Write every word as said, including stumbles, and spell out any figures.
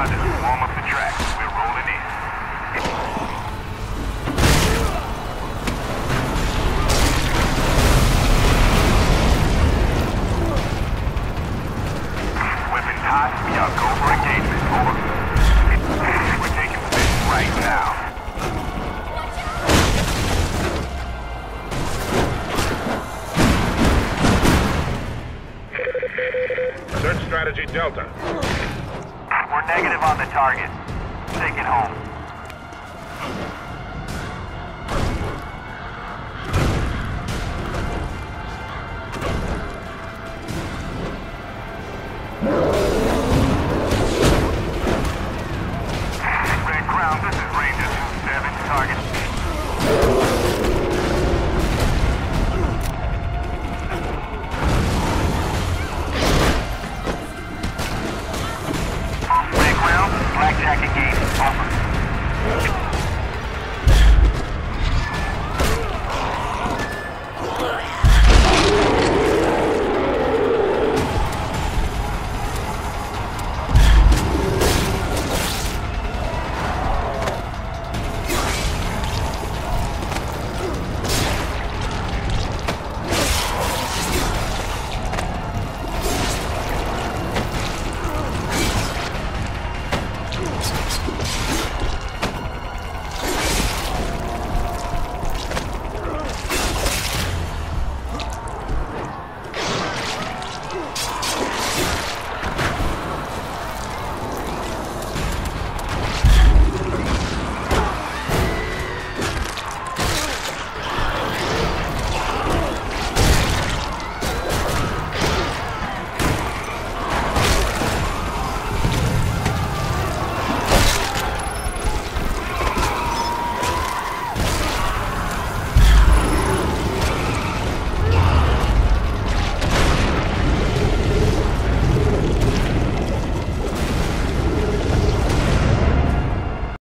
Positive. Warm up the track. We're rolling in. Weapons hot. We are go for engagement. Over. We're taking position right now. Search strategy Delta. We're negative on the target. Take it home.